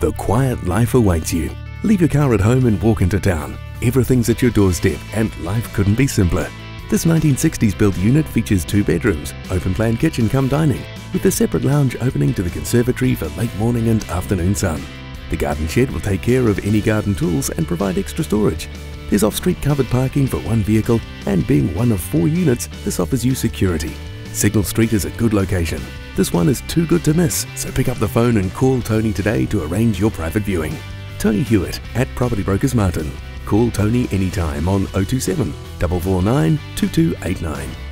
The quiet life awaits you. Leave your car at home and walk into town. Everything's at your doorstep and life couldn't be simpler. This 1960s built unit features 2 bedrooms, open plan kitchen cum dining, with a separate lounge opening to the conservatory for late morning and afternoon sun. The garden shed will take care of any garden tools and provide extra storage. There's off-street covered parking for 1 vehicle, and being one of 4 units, this offers you security. Signal Street is a good location. This one is too good to miss, so pick up the phone and call Tony today to arrange your private viewing. Tony Hewitt at Property Brokers Marton. Call Tony anytime on 027 449 2289.